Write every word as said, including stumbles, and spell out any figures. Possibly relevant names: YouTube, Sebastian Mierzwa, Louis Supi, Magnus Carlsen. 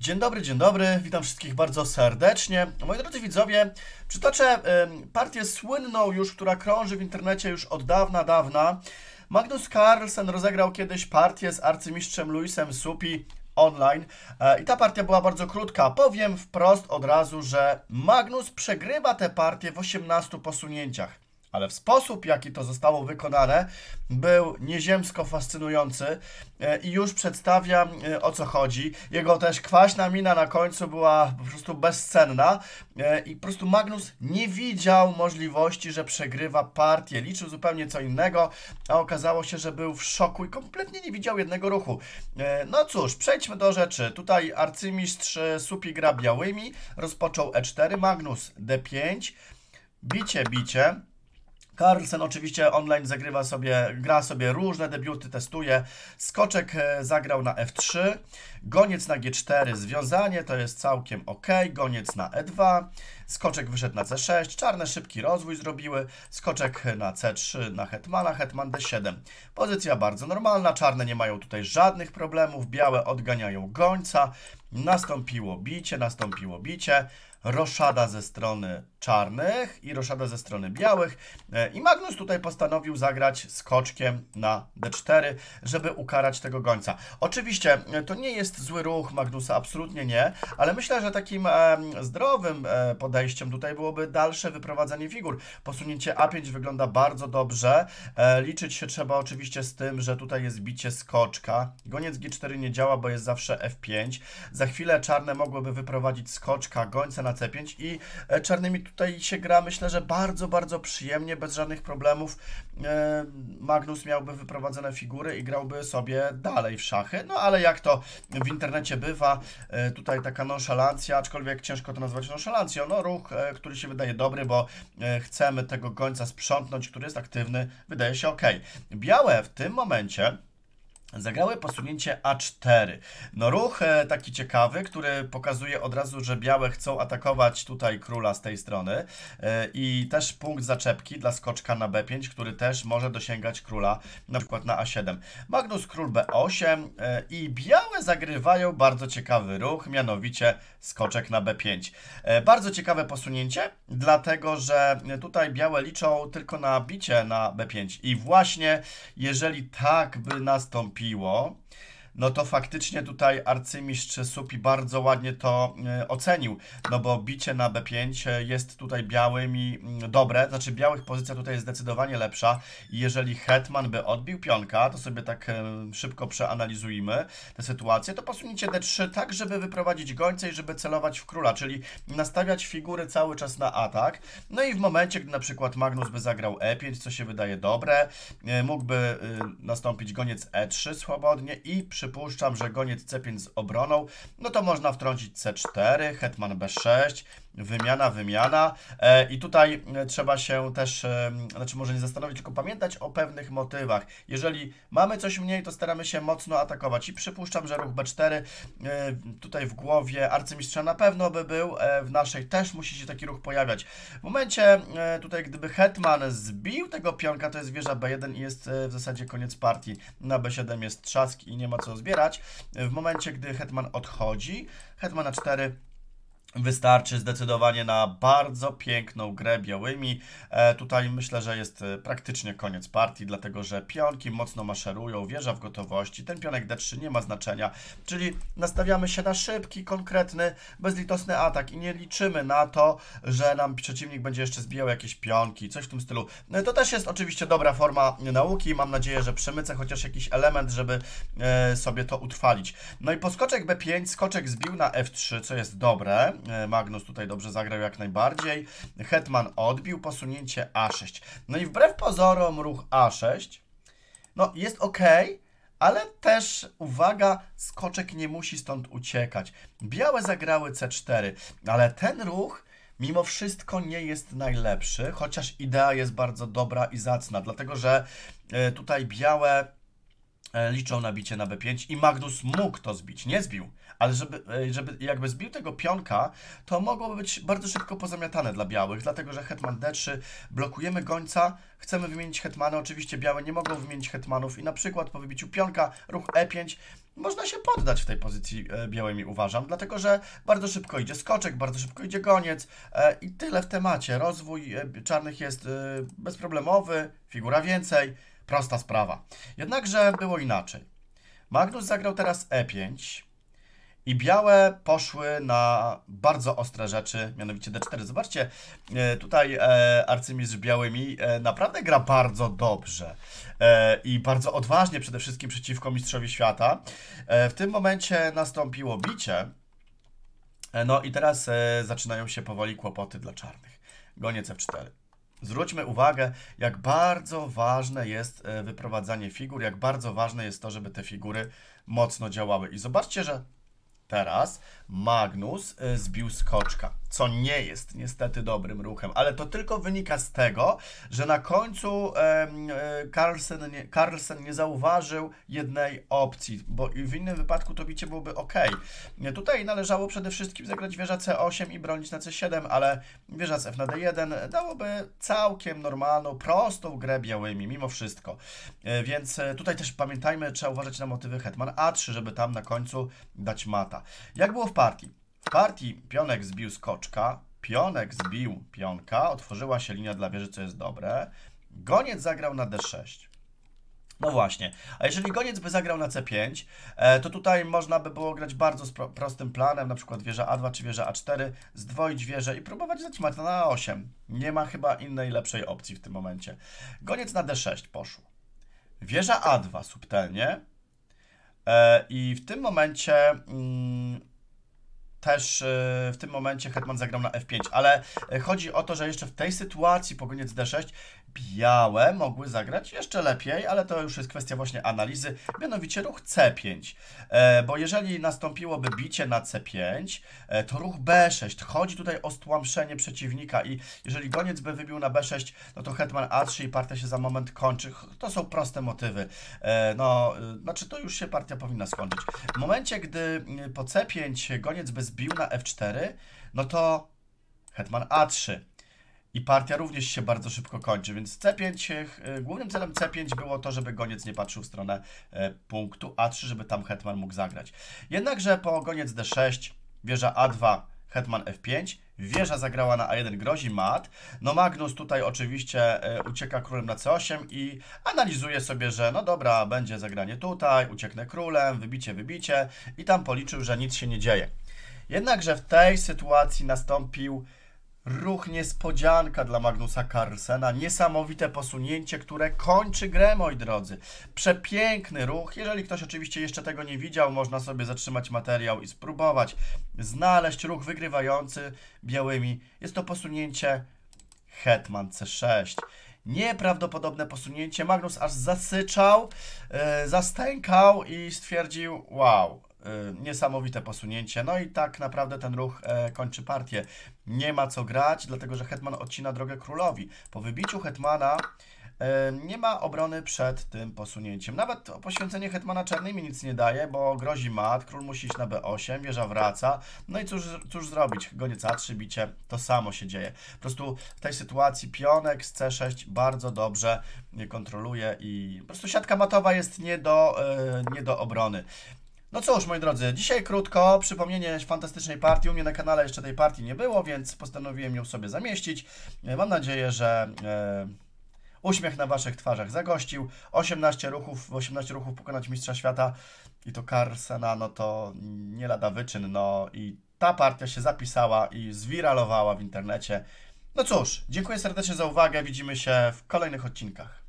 Dzień dobry, dzień dobry, witam wszystkich bardzo serdecznie. Moi drodzy widzowie, przytoczę partię słynną już, która krąży w internecie już od dawna, dawna. Magnus Carlsen rozegrał kiedyś partię z arcymistrzem Louisem Supi online i ta partia była bardzo krótka. Powiem wprost od razu, że Magnus przegrywa tę partię w osiemnastu posunięciach. Ale w sposób, jaki to zostało wykonane, był nieziemsko fascynujący i już przedstawiam, o co chodzi. Jego też kwaśna mina na końcu była po prostu bezcenna i po prostu Magnus nie widział możliwości, że przegrywa partię. Liczył zupełnie co innego, a okazało się, że był w szoku i kompletnie nie widział jednego ruchu. No cóż, przejdźmy do rzeczy. Tutaj arcymistrz Supi gra białymi, rozpoczął e cztery, Magnus d pięć, bicie, bicie. Carlsen oczywiście online zagrywa sobie, gra sobie różne debiuty, testuje. Skoczek zagrał na f trzy, goniec na g cztery, związanie, to jest całkiem ok. Goniec na e dwa, skoczek wyszedł na c sześć, czarne szybki rozwój zrobiły. Skoczek na c trzy, na hetmana, hetman d siedem. Pozycja bardzo normalna, czarne nie mają tutaj żadnych problemów, białe odganiają gońca. Nastąpiło bicie, nastąpiło bicie. Roszada ze strony czarnych i roszada ze strony białych i Magnus tutaj postanowił zagrać skoczkiem na d cztery, żeby ukarać tego gońca. Oczywiście to nie jest zły ruch Magnusa, absolutnie nie, ale myślę, że takim e, zdrowym e, podejściem tutaj byłoby dalsze wyprowadzenie figur. Posunięcie a pięć wygląda bardzo dobrze, e, liczyć się trzeba oczywiście z tym, że tutaj jest bicie skoczka. Goniec g cztery nie działa, bo jest zawsze f pięć. Za chwilę czarne mogłyby wyprowadzić skoczka, gońca na c pięć i czarnymi tutaj się gra, myślę, że bardzo, bardzo przyjemnie, bez żadnych problemów. Magnus miałby wyprowadzone figury i grałby sobie dalej w szachy, no ale jak to w internecie bywa, tutaj taka nonszalancja, aczkolwiek ciężko to nazwać nonszalancją, no ruch, który się wydaje dobry, bo chcemy tego gońca sprzątnąć, który jest aktywny, wydaje się ok. Białe w tym momencie zagrały posunięcie a cztery. No ruch taki ciekawy, który pokazuje od razu, że białe chcą atakować tutaj króla z tej strony i też punkt zaczepki dla skoczka na b pięć, który też może dosięgać króla na przykład na a siedem. Magnus król b osiem i białe zagrywają bardzo ciekawy ruch, mianowicie skoczek na b pięć. Bardzo ciekawe posunięcie, dlatego że tutaj białe liczą tylko na bicie na b pięć i właśnie jeżeli tak by nastąpiło, no to faktycznie tutaj arcymistrz Supi bardzo ładnie to ocenił, no bo bicie na b pięć jest tutaj białymi dobre, znaczy białych pozycja tutaj jest zdecydowanie lepsza i jeżeli hetman by odbił pionka, to sobie tak szybko przeanalizujmy tę sytuację, to posunięcie d trzy tak, żeby wyprowadzić gońca i żeby celować w króla, czyli nastawiać figury cały czas na atak, no i w momencie, gdy na przykład Magnus by zagrał e pięć, co się wydaje dobre, mógłby nastąpić goniec e trzy swobodnie i przy Przypuszczam, że goniec c pięć z obroną, no to można wtrącić c cztery, hetman b sześć, wymiana, wymiana e, i tutaj trzeba się też, e, znaczy może nie zastanowić, tylko pamiętać o pewnych motywach. Jeżeli mamy coś mniej, to staramy się mocno atakować i przypuszczam, że ruch b cztery e, tutaj w głowie arcymistrza na pewno by był, e, w naszej też musi się taki ruch pojawiać. W momencie e, tutaj, gdyby hetman zbił tego pionka, to jest wieża b jeden i jest e, w zasadzie koniec partii. Na b siedem jest trzask i nie ma co zbierać. W momencie, gdy hetman odchodzi, hetman na cztery wystarczy zdecydowanie na bardzo piękną grę białymi. E, tutaj myślę, że jest praktycznie koniec partii, dlatego że pionki mocno maszerują, wieża w gotowości, ten pionek d trzy nie ma znaczenia, czyli nastawiamy się na szybki, konkretny, bezlitosny atak i nie liczymy na to, że nam przeciwnik będzie jeszcze zbijał jakieś pionki, coś w tym stylu. E, to też jest oczywiście dobra forma nauki, mam nadzieję, że przemycę chociaż jakiś element, żeby e, sobie to utrwalić. No i po skoczek b pięć, skoczek zbił na f trzy, co jest dobre. Magnus tutaj dobrze zagrał jak najbardziej. Hetman odbił, posunięcie a sześć. No i wbrew pozorom ruch a sześć, no jest ok, ale też, uwaga, skoczek nie musi stąd uciekać. Białe zagrały c cztery, ale ten ruch mimo wszystko nie jest najlepszy, chociaż idea jest bardzo dobra i zacna, dlatego że tutaj białe liczą na bicie na b pięć i Magnus mógł to zbić, nie zbił, ale żeby, żeby jakby zbił tego pionka, to mogłoby być bardzo szybko pozamiatane dla białych, dlatego że hetman d trzy, blokujemy gońca, chcemy wymienić hetmany, oczywiście białe nie mogą wymienić hetmanów i na przykład po wybiciu pionka ruch e pięć, można się poddać w tej pozycji białymi, uważam, dlatego że bardzo szybko idzie skoczek, bardzo szybko idzie goniec i tyle w temacie. Rozwój czarnych jest bezproblemowy, figura więcej, prosta sprawa. Jednakże było inaczej. Magnus zagrał teraz e pięć i białe poszły na bardzo ostre rzeczy, mianowicie d cztery. Zobaczcie, tutaj arcymistrz białymi naprawdę gra bardzo dobrze i bardzo odważnie przede wszystkim przeciwko mistrzowi świata. W tym momencie nastąpiło bicie, no i teraz zaczynają się powoli kłopoty dla czarnych. Goniec f cztery. Zwróćmy uwagę, jak bardzo ważne jest wyprowadzanie figur, jak bardzo ważne jest to, żeby te figury mocno działały. I zobaczcie, że teraz Magnus zbił skoczka, co nie jest niestety dobrym ruchem, ale to tylko wynika z tego, że na końcu Carlsen nie, Carlsen nie zauważył jednej opcji, bo w innym wypadku to bicie byłoby ok. Tutaj należało przede wszystkim zagrać wieża c osiem i bronić na c siedem, ale wieża z f na d jeden dałoby całkiem normalną, prostą grę białymi mimo wszystko. Więc tutaj też pamiętajmy, trzeba uważać na motywy hetman a trzy, żeby tam na końcu dać mata. Jak było w partii? W partii pionek zbił skoczka, pionek zbił pionka, otworzyła się linia dla wieży, co jest dobre. Goniec zagrał na d sześć. No właśnie, a jeżeli goniec by zagrał na c pięć, to tutaj można by było grać bardzo prostym planem, na przykład wieża a dwa czy wieża a cztery, zdwoić wieżę i próbować dać mata na a osiem. Nie ma chyba innej lepszej opcji w tym momencie. Goniec na d sześć poszło. Wieża a dwa subtelnie. I w tym momencie mm, też y, w tym momencie hetman zagrał na f pięć, ale chodzi o to, że jeszcze w tej sytuacji po goniec d sześć białe mogły zagrać jeszcze lepiej, ale to już jest kwestia właśnie analizy, mianowicie ruch c pięć, e, bo jeżeli nastąpiłoby bicie na c pięć, e, to ruch b sześć, chodzi tutaj o stłamszenie przeciwnika i jeżeli goniec by wybił na b sześć, no to hetman a trzy i partia się za moment kończy, to są proste motywy, e, no, e, znaczy to już się partia powinna skończyć. W momencie, gdy po c pięć goniec by zbił na f cztery, no to hetman a trzy. I partia również się bardzo szybko kończy, więc c pięć, głównym celem c pięć było to, żeby goniec nie patrzył w stronę punktu a trzy, żeby tam hetman mógł zagrać. Jednakże po goniec d sześć, wieża a dwa, hetman f pięć, wieża zagrała na a jeden, grozi mat. No Magnus tutaj oczywiście ucieka królem na c osiem i analizuje sobie, że no dobra, będzie zagranie tutaj, ucieknę królem, wybicie, wybicie i tam policzył, że nic się nie dzieje. Jednakże w tej sytuacji nastąpił ruch niespodzianka dla Magnusa Carlsena, niesamowite posunięcie, które kończy grę, moi drodzy. Przepiękny ruch, jeżeli ktoś oczywiście jeszcze tego nie widział, można sobie zatrzymać materiał i spróbować znaleźć ruch wygrywający białymi. Jest to posunięcie hetman c sześć. Nieprawdopodobne posunięcie, Magnus aż zasyczał, yy, zastękał i stwierdził, wow, niesamowite posunięcie. No i tak naprawdę ten ruch e, kończy partię. Nie ma co grać, dlatego że hetman odcina drogę królowi. Po wybiciu hetmana e, nie ma obrony przed tym posunięciem. Nawet poświęcenie hetmana czarnymi nic nie daje, bo grozi mat, król musi iść na b osiem, wieża wraca. No i cóż, cóż zrobić? Goniec a trzy, bicie, to samo się dzieje. Po prostu w tej sytuacji pionek z c sześć bardzo dobrze kontroluje i po prostu siatka matowa jest nie do, e, nie do obrony. No cóż, moi drodzy, dzisiaj krótko, przypomnienie fantastycznej partii. U mnie na kanale jeszcze tej partii nie było, więc postanowiłem ją sobie zamieścić. Mam nadzieję, że e, uśmiech na waszych twarzach zagościł. osiemnaście ruchów, osiemnaście ruchów pokonać mistrza świata i to Carlsena, no to nie lada wyczyn. No i ta partia się zapisała i zwiralowała w internecie. No cóż, dziękuję serdecznie za uwagę, widzimy się w kolejnych odcinkach.